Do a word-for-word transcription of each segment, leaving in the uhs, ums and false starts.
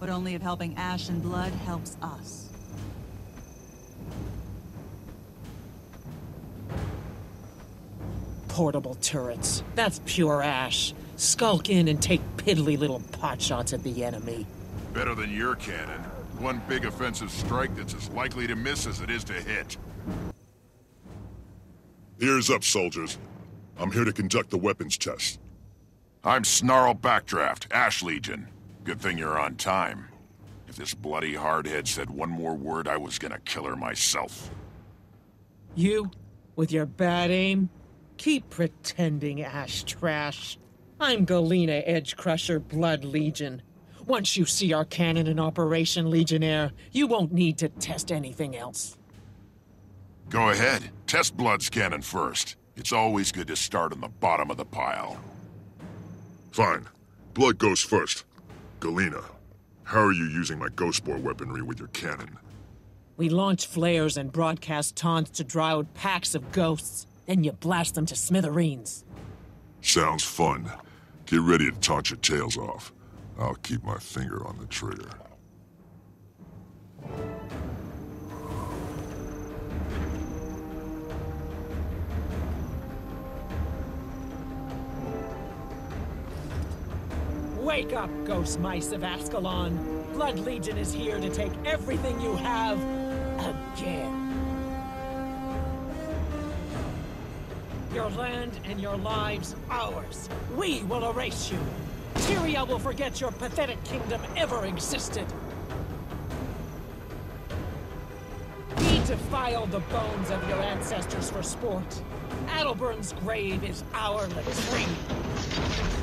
but only if helping Ash and Blood helps us. Portable turrets. That's pure Ash. Skulk in and take piddly little potshots at the enemy. Better than your cannon. One big offensive strike that's as likely to miss as it is to hit. Ears up, soldiers. I'm here to conduct the weapons test. I'm Snarl Backdraft, Ash Legion. Good thing you're on time. If this bloody hardhead said one more word, I was gonna kill her myself. You, with your bad aim, keep pretending, Ash Trash. I'm Galina Edgecrusher, Blood Legion. Once you see our cannon in Operation Legionnaire, you won't need to test anything else. Go ahead, test Blood's cannon first. It's always good to start on the bottom of the pile. Fine. Blood goes first. Galina, how are you using my ghostbore weaponry with your cannon? We launch flares and broadcast taunts to drown packs of ghosts, then you blast them to smithereens. Sounds fun. Get ready to taunt your tails off. I'll keep my finger on the trigger. Wake up, Ghost Mice of Ascalon! Blood Legion is here to take everything you have again. Your land and your lives, ours. We will erase you. Tyria will forget your pathetic kingdom ever existed. We defiled the bones of your ancestors for sport. Adelburn's grave is our latrine.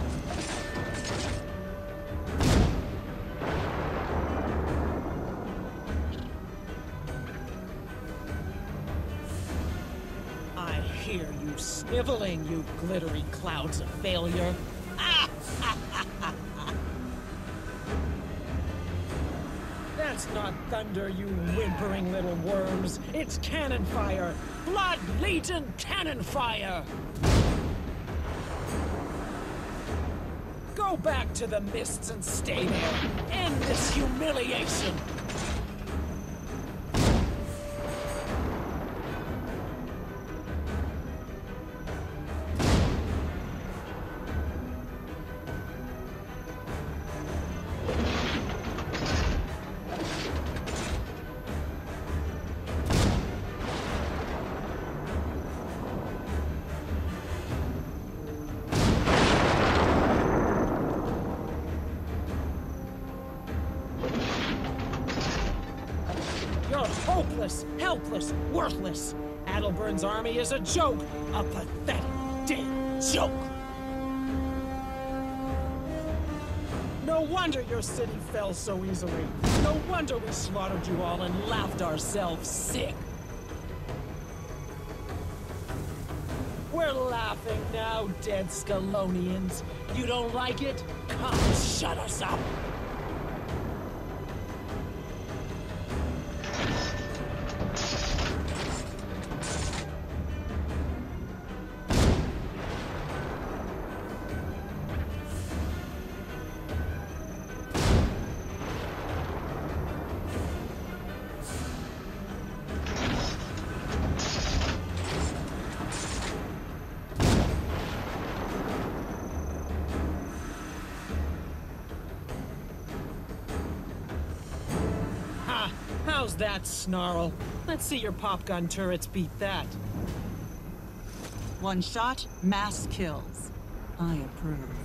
Sniveling, you glittery clouds of failure. That's not thunder, you whimpering little worms. It's cannon fire. Blood Legion cannon fire! Go back to the mists and stay there. End this humiliation. Hopeless, helpless, worthless. Adelburn's army is a joke, a pathetic, dead joke. No wonder your city fell so easily. No wonder we slaughtered you all and laughed ourselves sick. We're laughing now, dead Scalonians. You don't like it? Come shut us up. How's that, Snarl? Let's see your popgun turrets beat that. One shot, mass kills. I approve.